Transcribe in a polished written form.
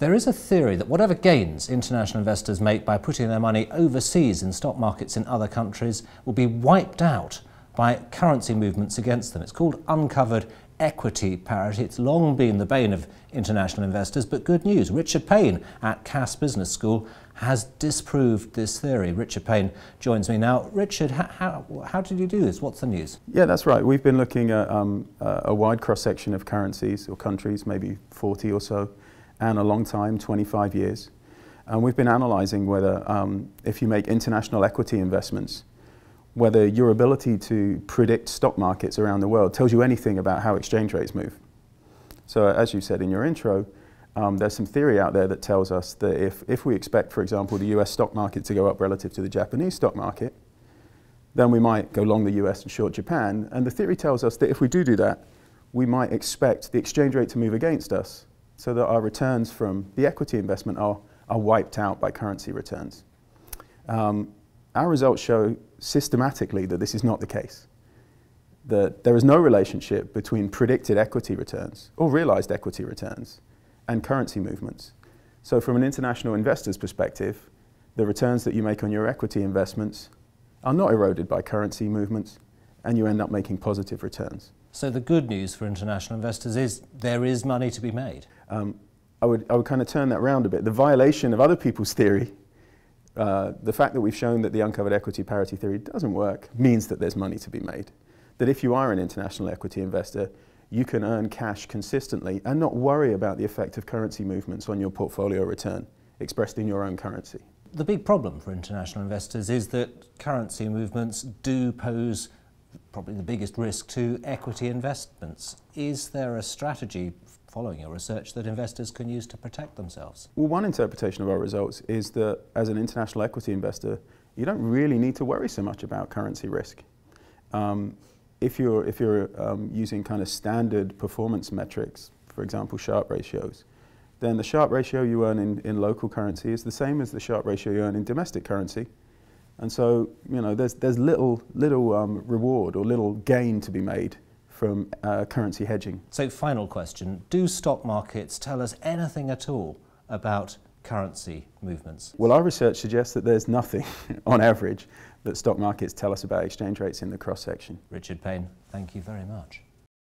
There is a theory that whatever gains international investors make by putting their money overseas in stock markets in other countries will be wiped out by currency movements against them. It's called uncovered equity parity. It's long been the bane of international investors, but good news. Richard Payne at Cass Business School has disproved this theory. Richard Payne joins me now. Richard, how did you do this? What's the news? Yeah, that's right. We've been looking at a wide cross-section of currencies or countries, maybe 40 or so, and a long time, 25 years. And we've been analysing whether, if you make international equity investments, whether your ability to predict stock markets around the world tells you anything about how exchange rates move. So as you said in your intro, there's some theory out there that tells us that if we expect, for example, the US stock market to go up relative to the Japanese stock market, then we might go long the US and short Japan. And the theory tells us that if we do that, we might expect the exchange rate to move against us, so that our returns from the equity investment are wiped out by currency returns. Our results show systematically that this is not the case, that there is no relationship between predicted equity returns or realized equity returns and currency movements. So from an international investor's perspective, the returns that you make on your equity investments are not eroded by currency movements, and you end up making positive returns. So the good news for international investors is there is money to be made. I would kind of turn that round a bit. The violation of other people's theory, the fact that we've shown that the uncovered equity parity theory doesn't work, means that there's money to be made. That if you are an international equity investor, you can earn cash consistently and not worry about the effect of currency movements on your portfolio return, expressed in your own currency. The big problem for international investors is that currency movements do pose probably the biggest risk to equity investments. Is there a strategy, following your research, that investors can use to protect themselves? Well, one interpretation of our results is that as an international equity investor, you don't really need to worry so much about currency risk. If you're using kind of standard performance metrics, for example, Sharpe ratios, then the Sharpe ratio you earn in local currency is the same as the Sharpe ratio you earn in domestic currency. And so, you know, there's little reward or little gain to be made from currency hedging. So, final question. Do stock markets tell us anything at all about currency movements? Well, our research suggests that there's nothing, on average, that stock markets tell us about exchange rates in the cross-section. Richard Payne, thank you very much.